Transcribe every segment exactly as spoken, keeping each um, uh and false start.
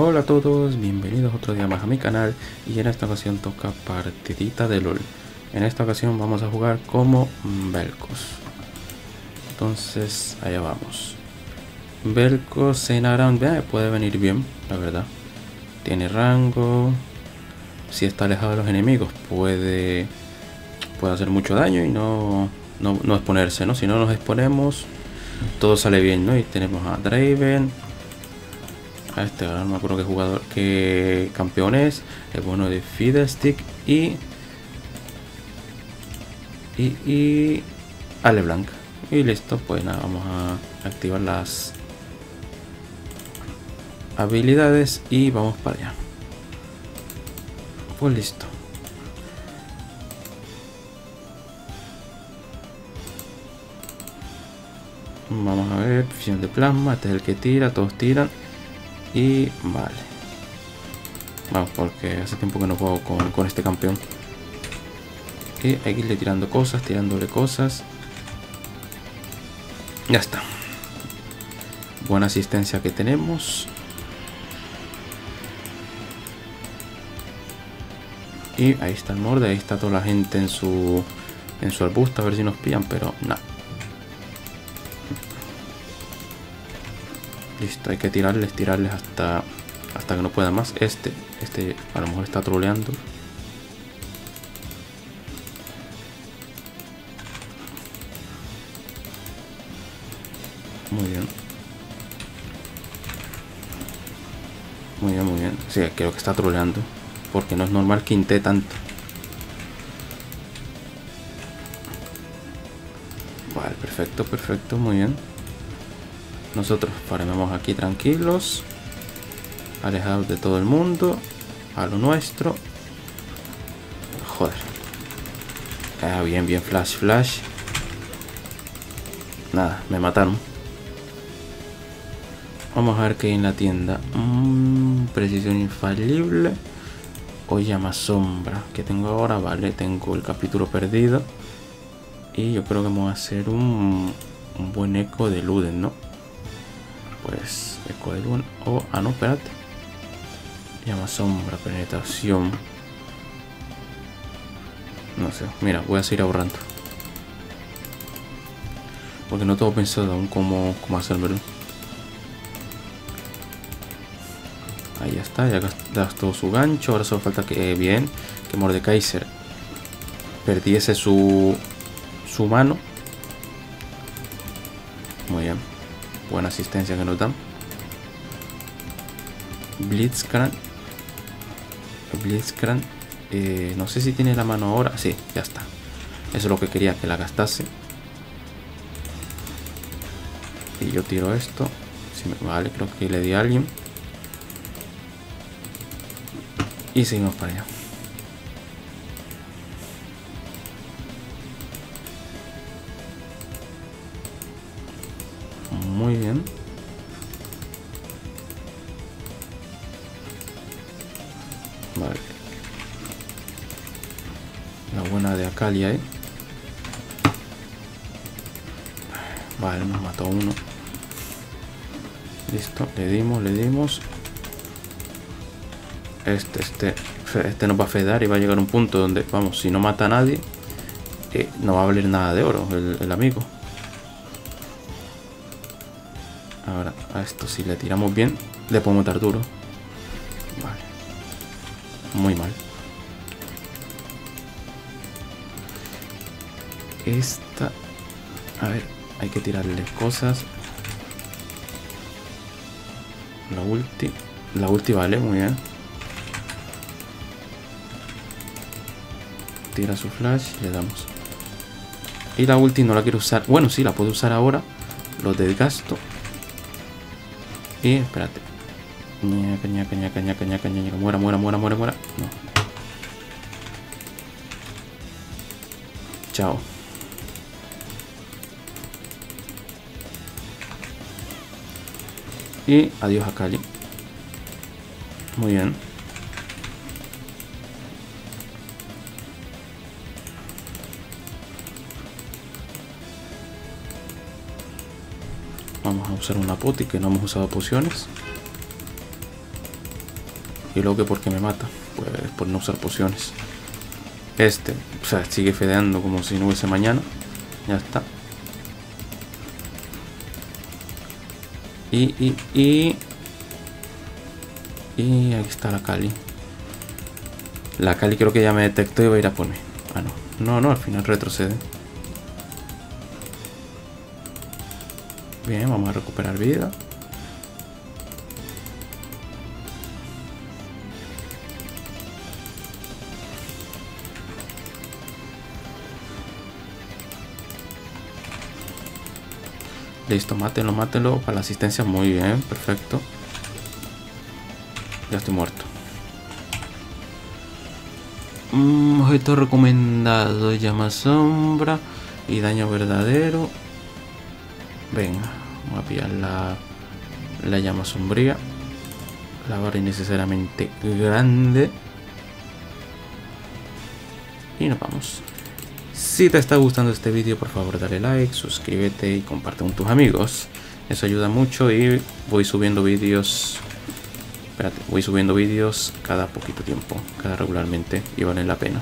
Hola a todos, bienvenidos otro día más a mi canal y en esta ocasión toca partidita de LOL. En esta ocasión vamos a jugar como Vel'Koz. Entonces, allá vamos. Vel'Koz en ARAM puede venir bien, la verdad. Tiene rango. Si está alejado de los enemigos puede, puede hacer mucho daño y no, no, no exponerse, ¿no? Si no nos exponemos, todo sale bien, ¿no? Y tenemos a Draven. A este, ahora no me acuerdo qué jugador, qué campeón es. El bueno de Fiddlestick y, y, y a LeBlanc. Y listo, pues nada, vamos a activar las habilidades y vamos para allá. Pues listo. Vamos a ver, fusión de plasma, este es el que tira, todos tiran. Y vale. Vamos, porque hace tiempo que no juego con, con este campeón. Y hay que irle tirando cosas, tirándole cosas. Ya está. Buena asistencia que tenemos. Y ahí está el morde, ahí está toda la gente en su en su arbusto, a ver si nos pillan, pero no. Listo, hay que tirarles, tirarles hasta hasta que no pueda más. Este, este a lo mejor está troleando. Muy bien. Muy bien, muy bien. Sí, creo que está troleando. Porque no es normal que inte tanto. Vale, perfecto, perfecto, muy bien. Nosotros paremos aquí tranquilos, alejados de todo el mundo, a lo nuestro. Joder. Ah, bien, bien, flash, flash. Nada, me mataron. Vamos a ver qué hay en la tienda. Mm, precisión infalible. O llama sombra que tengo ahora, vale, tengo el capítulo perdido y yo creo que vamos a hacer un, un buen eco de Luden, ¿no? Pues eco de Luden, oh, ah no, espérate, llama sombra, penetración, no sé, mira, voy a seguir ahorrando porque no tengo pensado aún cómo, cómo hacérmelo. Ahí ya está, ya gastó su gancho. Ahora solo falta que, eh, bien, que Mordekaiser perdiese su, su mano. Muy bien. Buena asistencia que nos dan. Blitzcrank. Blitzcrank. Eh, no sé si tiene la mano ahora. Sí, ya está. Eso es lo que quería, que la gastase. Y yo tiro esto. Si me vale, creo que le di a alguien. Y seguimos para allá. Muy bien. Vale. La buena de Akali ahí. Vale, nos mató uno. Listo, le dimos, le dimos. Este, este, este nos va a fedar y va a llegar a un punto donde, vamos, si no mata a nadie, eh, no va a valer nada de oro el, el amigo. Ahora, a esto si le tiramos bien, le podemos dar duro. Vale. Muy mal. Esta... A ver, hay que tirarle cosas. La ulti. La ulti vale, muy bien. Tira su flash, le damos. Y la ulti no la quiero usar. Bueno, sí, la puedo usar ahora. Lo desgasto. Y espérate. Ñaca, ñaca, ñaca, ñaca, ñaca, ñaca. Muera, muera, muera, muera, muera. No. Chao. Y adiós a Akali. Muy bien. Vamos a usar una poti, que no hemos usado pociones. Y luego que porque me mata, pues por no usar pociones. Este, o sea, sigue fedeando como si no hubiese mañana. Ya está. Y, y, y... Y aquí está la Akali. La Akali creo que ya me detectó y va a ir a por mí. Ah, no. No, no, al final retrocede. Bien, vamos a recuperar vida. Listo, mátenlo, mátenlo. Para la asistencia, muy bien, perfecto. Ya estoy muerto. Mm, objeto recomendado, llama sombra y daño verdadero. Venga, vamos a pillar la, la llama sombría. La barra innecesariamente grande. Y nos vamos. Si te está gustando este vídeo, por favor dale like, suscríbete y comparte con tus amigos. Eso ayuda mucho y voy subiendo vídeos. Espérate, voy subiendo vídeos cada poquito tiempo, cada regularmente, y vale la pena.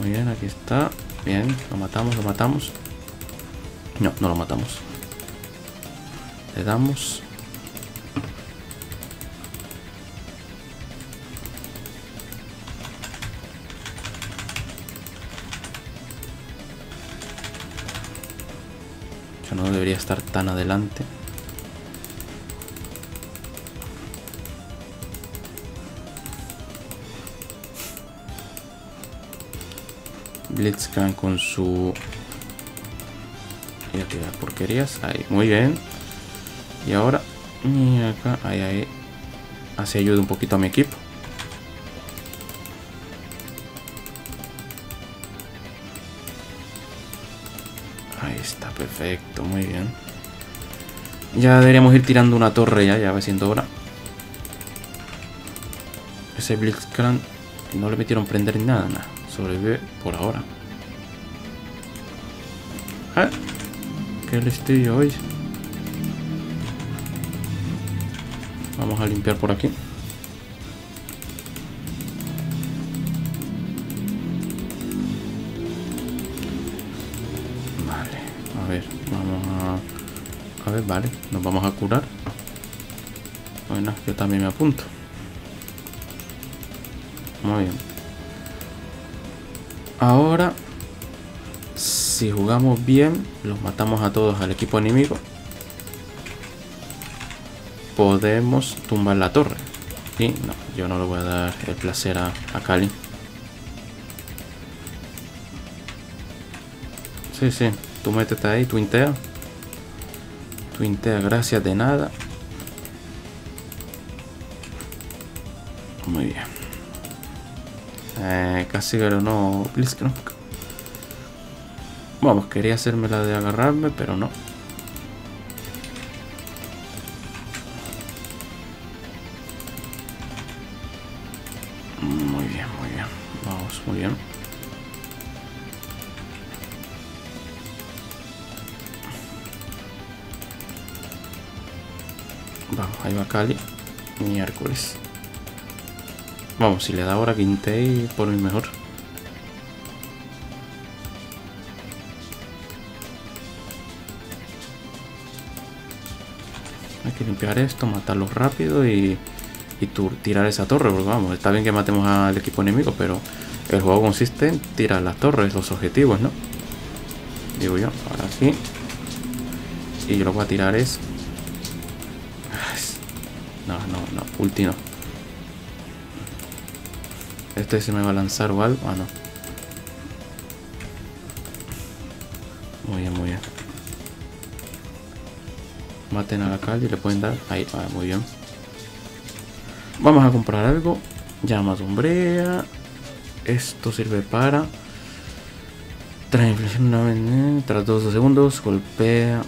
Muy bien, aquí está. Bien, lo matamos, lo matamos. No, no lo matamos. Le damos... No debería estar tan adelante. Blitzcrank con su... Voy a tirar porquerías. Ahí, muy bien. Y ahora... Y acá, ahí, ahí. Así ayuda un poquito a mi equipo. Está perfecto, muy bien. Ya deberíamos ir tirando una torre ya, ya va siendo hora. Ese Blitzcrank no le metieron prender ni nada, nada. Sobrevive por ahora. ¿Eh? ¿Qué listillo hoy? Vamos a limpiar por aquí. A ver, vale, nos vamos a curar. Bueno, yo también me apunto. Muy bien. Ahora, si jugamos bien, los matamos a todos al equipo enemigo. Podemos tumbar la torre. Y no, yo no le voy a dar el placer a, a Akali. Sí, sí, tú métete ahí, twintea. Twintea, gracias de nada. Muy bien. Eh, casi ganó Blitzcrank. Vamos, quería hacerme la de agarrarme, pero no. Muy bien, muy bien. Vamos, muy bien. Vamos, ahí va Akali. Miércoles. Vamos, si le da ahora quinte y por mi mejor. Hay que limpiar esto, matarlo rápido y, y tirar esa torre. Porque vamos, está bien que matemos al equipo enemigo, pero el juego consiste en tirar las torres, los objetivos, ¿no? Digo yo, ahora sí. Y yo lo voy a tirar es... No, no, no, ulti no. Este se me va a lanzar o algo. Ah, no. Muy bien, muy bien. Maten a la calle y le pueden dar. Ahí, ah, muy bien. Vamos a comprar algo. Llama sombrea. Esto sirve para... Trae inflexión una vez. Tras dos segundos, golpea.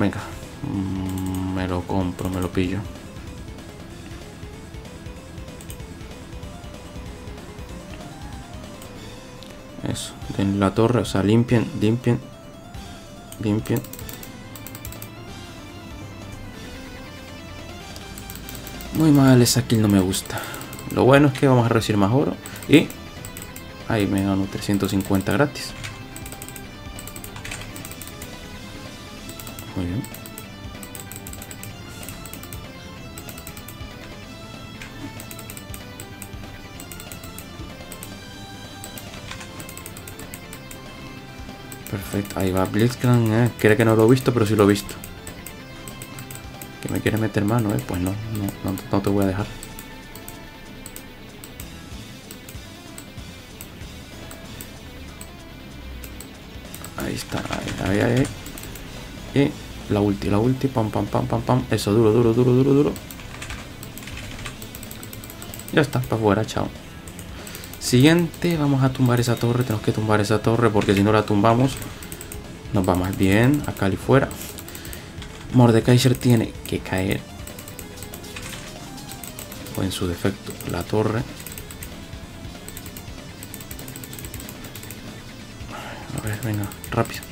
Venga. Mm, me lo compro, me lo pillo. Eso, en la torre, o sea, limpien, limpien. limpien. Muy mal, esa kill no me gusta. Lo bueno es que vamos a recibir más oro. Y ahí me dan trescientos cincuenta gratis. Muy bien. Perfecto, ahí va Blitzcrank, eh. Creo que no lo he visto, pero sí lo he visto. Que me quiere meter mano, eh. Pues no, no, no, no te voy a dejar. Ahí está, ahí, ahí, ahí. Y la ulti, la ulti, pam, pam, pam, pam, pam. Eso, duro, duro, duro, duro, duro. Ya está, para fuera, chao. Siguiente, vamos a tumbar esa torre. Tenemos que tumbar esa torre porque si no la tumbamos nos va mal. Bien, Akali fuera. Mordekaiser tiene que caer, o en su defecto la torre. A ver, venga, rápido.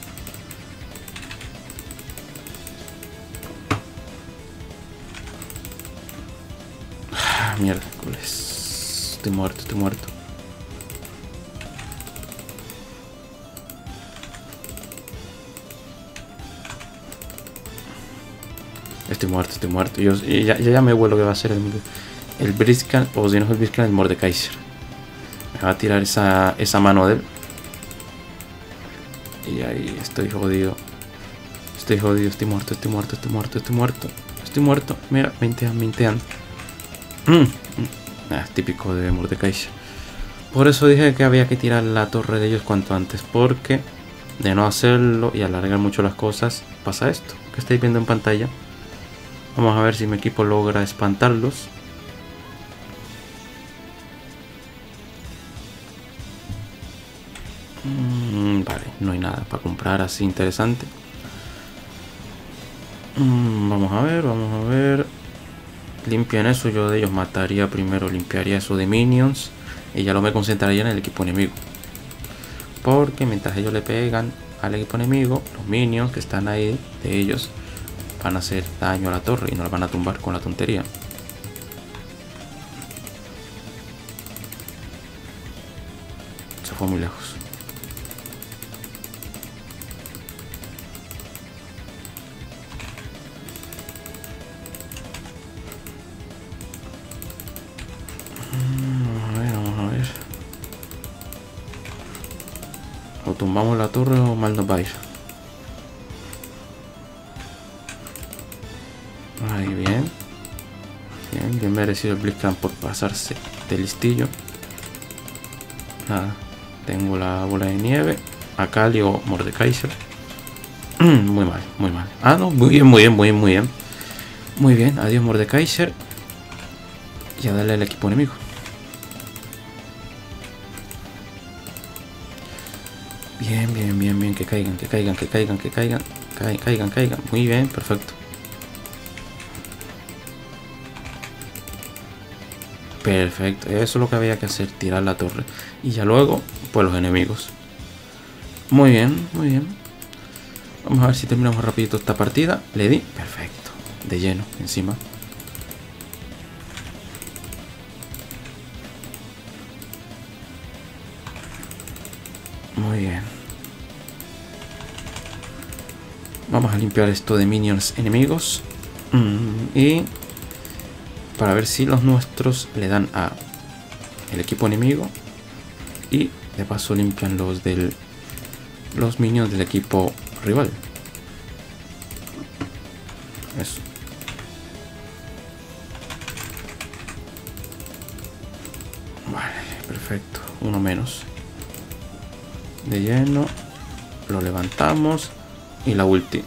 Ah, mierda, estoy muerto, estoy muerto. Estoy muerto, estoy muerto. Yo, y ya, ya me vuelo que va a ser el, el Blitzcrank, o si no es el Blitzcrank, el Mordekaiser. Me va a tirar esa, esa mano de él. Y ahí estoy jodido. Estoy jodido, estoy muerto, estoy muerto, estoy muerto, estoy muerto. Estoy muerto. Mira, mintean, mintean. Mm. Ah, es típico de Mordekaiser. Por eso dije que había que tirar la torre de ellos cuanto antes. Porque de no hacerlo y alargar mucho las cosas, pasa esto que estáis viendo en pantalla. Vamos a ver si mi equipo logra espantarlos. Mm, vale, no hay nada para comprar así interesante. Mm, vamos a ver, vamos a ver. Limpian eso, yo de ellos mataría primero, limpiaría eso de minions. Y ya lo me concentraría en el equipo enemigo. Porque mientras ellos le pegan al equipo enemigo, los minions que están ahí de ellos van a hacer daño a la torre y no la van a tumbar con la tontería. Se fue muy lejos. Vamos a ver, vamos a ver. O tumbamos la torre o mal nos va a ir. Ahí bien. Bien, bien merecido el Blitzcrank por pasarse de listillo. Nada, tengo la bola de nieve. Akali o Mordekaiser. Muy mal, muy mal. Ah, no, muy bien, muy bien, muy bien, muy bien. Muy bien, adiós Mordekaiser. Y a darle al equipo enemigo. Bien, bien, bien, bien, que caigan, que caigan, que caigan, que caigan. Caigan, caigan, caigan. Muy bien, perfecto. Perfecto, eso es lo que había que hacer, tirar la torre. Y ya luego, pues los enemigos. Muy bien, muy bien. Vamos a ver si terminamos rapidito esta partida. Le di, perfecto, de lleno, encima. Muy bien. Vamos a limpiar esto de minions enemigos. Y... para ver si los nuestros le dan a el equipo enemigo y de paso limpian los del los minions del equipo rival. Eso. Vale, perfecto, uno menos. De lleno lo levantamos y la ulti.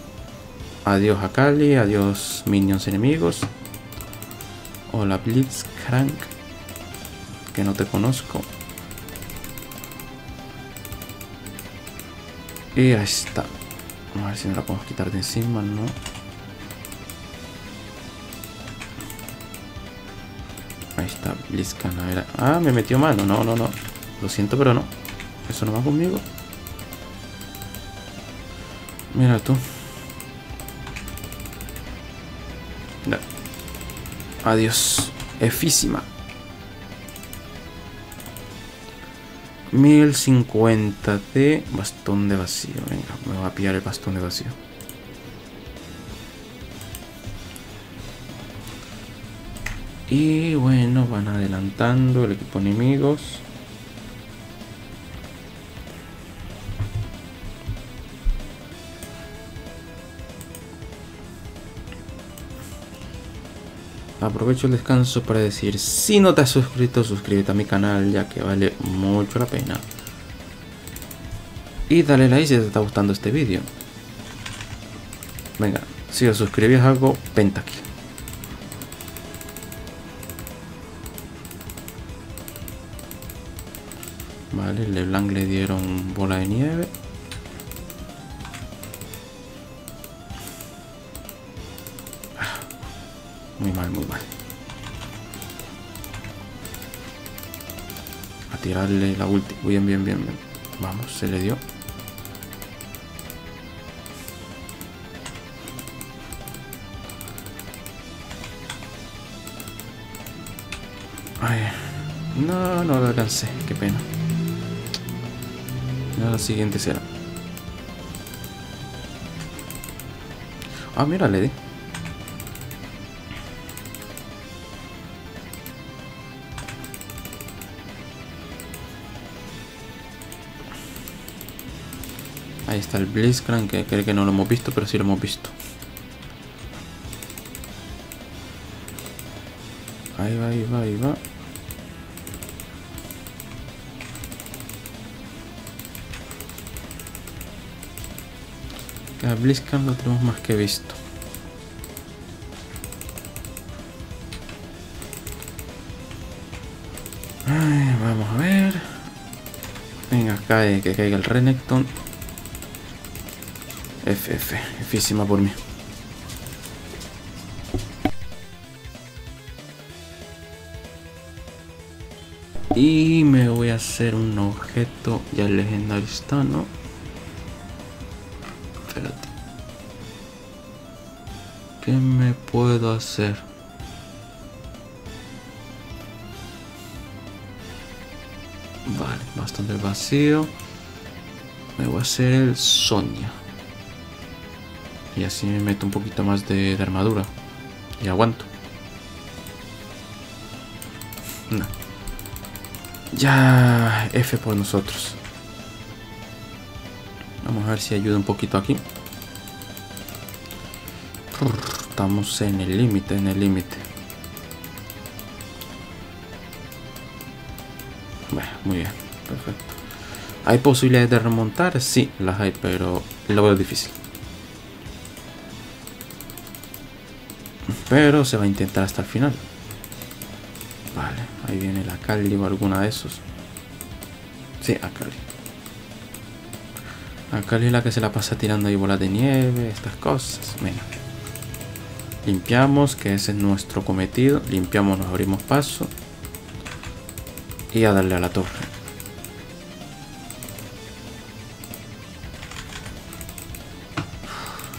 Adiós Akali, adiós minions enemigos. Hola Blitzcrank, que no te conozco. Y ahí está. Vamos a ver si me la podemos quitar de encima, ¿no? Ahí está Blitzcrank. A ver, ah, me metió mano. No, no, no. Lo siento, pero no. Eso no va conmigo. Mira tú. No. Adiós. Efísima. mil cincuenta de bastón de vacío. Venga, me voy a pillar el bastón de vacío. Y bueno, van adelantando el equipo enemigos. Aprovecho el descanso para decir, si no te has suscrito, suscríbete a mi canal, ya que vale mucho la pena. Y dale like si te está gustando este vídeo. Venga, si os suscribís hago pentakill. Vale, LeBlanc le dieron bola de nieve. Muy mal, muy mal. A tirarle la ulti. Bien, bien, bien, bien. Vamos, se le dio. Ay, no, no lo alcancé. Qué pena. La siguiente será. Ah, mira, le di. Ahí está el Blitzcrank, que creo que no lo hemos visto, pero sí lo hemos visto. Ahí va, ahí va, ahí va. El Blitzcrank lo tenemos más que visto. Ay, vamos a ver. Venga, cae, que caiga el Renekton. F, F, Físima por mí. Y me voy a hacer un objeto. Ya el legendario está, ¿no? Espérate. ¿Qué me puedo hacer? Vale, bastante vacío. Me voy a hacer el Sonia. Y así me meto un poquito más de, de armadura. Y aguanto. No. Ya. F por nosotros. Vamos a ver si ayuda un poquito aquí. Estamos en el límite, en el límite. Bueno, muy bien. Perfecto. ¿Hay posibilidades de remontar? Sí, las hay, pero lo veo difícil. Pero se va a intentar hasta el final. Vale, ahí viene la Akali o alguna de esos. Sí, Akali. Akali es la que se la pasa tirando ahí bolas de nieve, estas cosas. Venga. Limpiamos, que ese es nuestro cometido. Limpiamos, nos abrimos paso. Y a darle a la torre.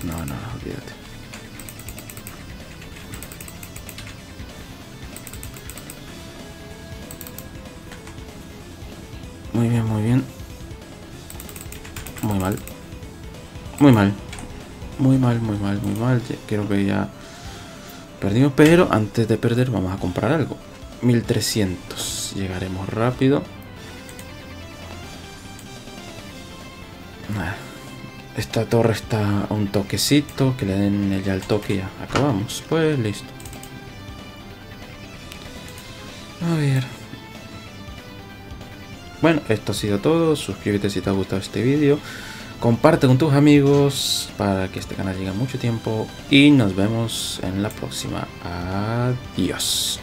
No, no, no, olvídate. Muy bien, muy bien. Muy mal. Muy mal. Muy mal, muy mal, muy mal. Creo que ya perdimos, pero antes de perder vamos a comprar algo. mil trescientos. Llegaremos rápido. Esta torre está a un toquecito. Que le den ya el toque y ya acabamos. Pues listo. A ver. Bueno, esto ha sido todo. Suscríbete si te ha gustado este vídeo. Comparte con tus amigos para que este canal llegue a mucho tiempo. Y nos vemos en la próxima. Adiós.